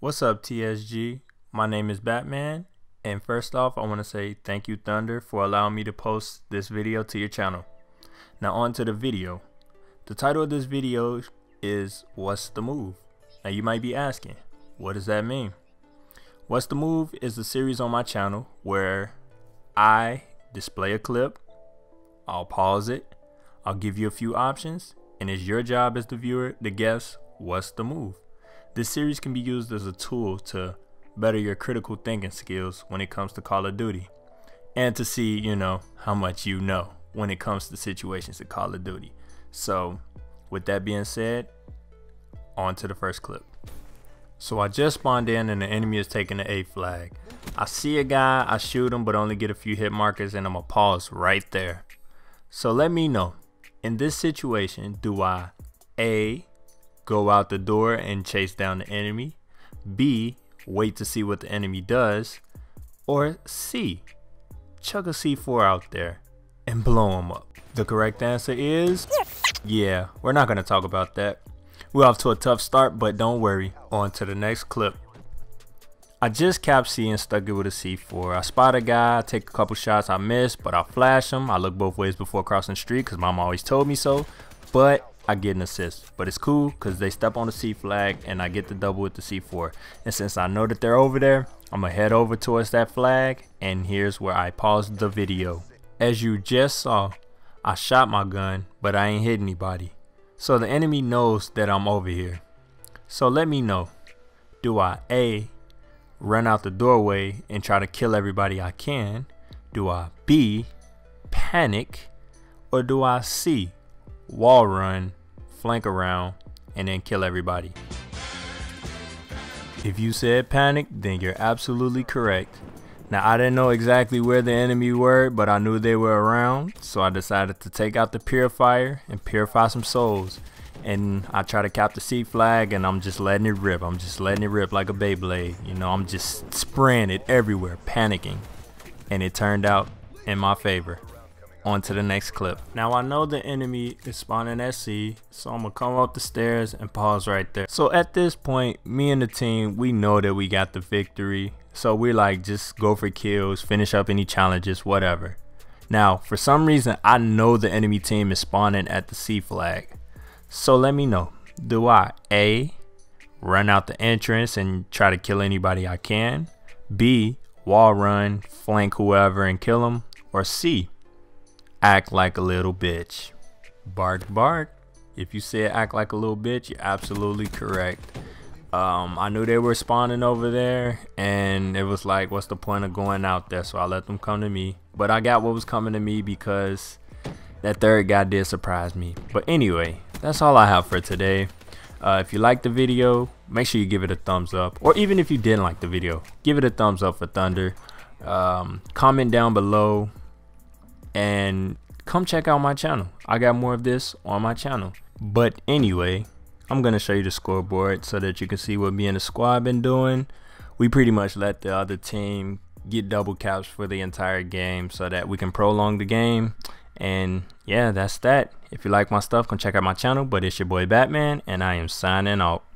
What's up, TSG? My name is Batman, and first off, I want to say thank you, Thunder, for allowing me to post this video to your channel. Now on to the video. The title of this video is What's the Move? Now you might be asking, what does that mean? What's the Move is a series on my channel where I display a clip, I'll pause it, I'll give you a few options, and it's your job as the viewer to guess what's the move. This series can be used as a tool to better your critical thinking skills when it comes to Call of Duty, and to see, you know, how much you know when it comes to situations in Call of Duty. So with that being said, on to the first clip. So I just spawned in and the enemy is taking the A flag. I see a guy, I shoot him, but only get a few hit markers, and I'm gonna pause right there. So let me know, in this situation, do I A, go out the door and chase down the enemy, B, wait to see what the enemy does, or C, chuck a C4 out there and blow him up? The correct answer is, yeah, we're not gonna talk about that. We're off to a tough start, but don't worry, on to the next clip. I just capped C and stuck it with a C4. I spot a guy, I take a couple shots, I miss, but I flash him. I look both ways before crossing the street because mom always told me so, but I get an assist. But it's cool because they step on the C flag and I get the double with the C4. And since I know that they're over there, I'm gonna head over towards that flag, and here's where I paused the video. As you just saw, I shot my gun, but I ain't hit anybody. So the enemy knows that I'm over here. So let me know, do I A, run out the doorway and try to kill everybody I can? Do I B, panic? Or do I C, wall run, flank around, and then kill everybody? If you said panic, then you're absolutely correct. Now, I didn't know exactly where the enemy were, but I knew they were around, so I decided to take out the purifier and purify some souls. And I try to cap the C flag, and I'm just letting it rip. I'm just letting it rip like a Beyblade. You know, I'm just spraying it everywhere, panicking. And it turned out in my favor. On to the next clip. Now, I know the enemy is spawning at C, so I'm gonna come up the stairs and pause right there. So at this point, me and the team, we know that we got the victory. So we're like, just go for kills, finish up any challenges, whatever. Now, for some reason, I know the enemy team is spawning at the C flag. So let me know, do I A, run out the entrance and try to kill anybody I can? B, wall run, flank whoever and kill them? Or C, act like a little bitch? Bark, bark. If you said act like a little bitch, you're absolutely correct. I knew they were spawning over there, and it was like, what's the point of going out there? So I let them come to me, but I got what was coming to me because that third guy did surprise me. But anyway, that's all I have for today. If you liked the video, make sure you give it a thumbs up, or even if you didn't like the video, give it a thumbs up for Thunder. Comment down below and come check out my channel. I got more of this on my channel. But anyway, I'm going to show you the scoreboard so that you can see what me and the squad been doing. We pretty much let the other team get double caps for the entire game so that we can prolong the game. And yeah, that's that. If you like my stuff, come check out my channel. But it's your boy Batman, and I am signing out.